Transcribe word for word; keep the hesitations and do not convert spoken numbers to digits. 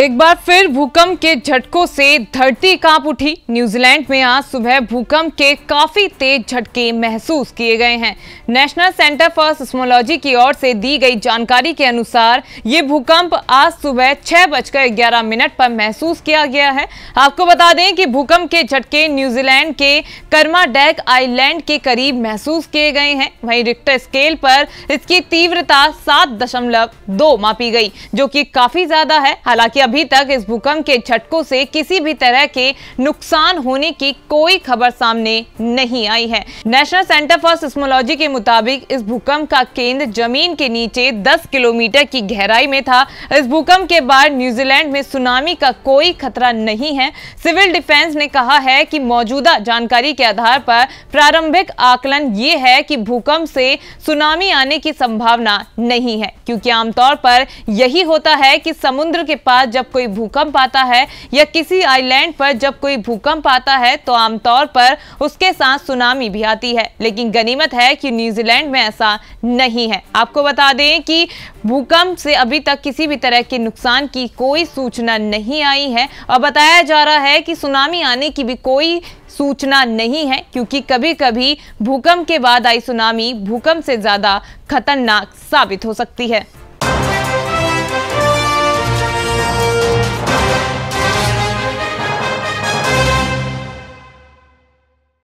एक बार फिर भूकंप के झटकों से धरती कांप उठी। न्यूजीलैंड में आज सुबह भूकंप के काफी तेज झटके महसूस किए गए हैं। नेशनल सेंटर फॉर सिस्मोलॉजी की ओर से दी गई जानकारी के अनुसार ये भूकंप आज सुबह छह बजकर ग्यारह मिनट पर महसूस किया गया है। आपको बता दें कि भूकंप के झटके न्यूजीलैंड के कर्मा डैक आइलैंड के करीब महसूस किए गए हैं। वहीं रिक्टर स्केल पर इसकी तीव्रता सात दशमलव दो मापी गई, जो कि काफी ज्यादा है। हालांकि अभी तक इस भूकंप के झटकों से किसी भी तरह के नुकसान होने की कोई खबर सामने नहीं आई है। नेशनल सेंटर फॉर सिस्मोलॉजी के मुताबिक इस भूकंप का केंद्र जमीन के नीचे दस किलोमीटर की गहराई में था। इस भूकंप के बाद न्यूजीलैंड में सुनामी का कोई खतरा नहीं है। सिविल डिफेंस ने कहा है कि मौजूदा जानकारी के आधार पर प्रारंभिक आकलन ये है कि भूकंप से सुनामी आने की संभावना नहीं है, क्योंकि आमतौर पर यही होता है कि समुद्र के पास जब कोई भूकंप आता है या किसी आइलैंड पर जब कोई भूकंप आता है तो आमतौर पर उसके साथ सुनामी भी आती है, लेकिन गनीमत है कि न्यूजीलैंड में ऐसा नहीं है। आपको बता दें कि भूकंप से अभी तक किसी भी तरह के नुकसान की कोई सूचना नहीं आई है और बताया जा रहा है कि सुनामी आने की भी कोई सूचना नहीं है, क्योंकि कभी कभी भूकंप के बाद आई सुनामी भूकंप से ज्यादा खतरनाक साबित हो सकती है।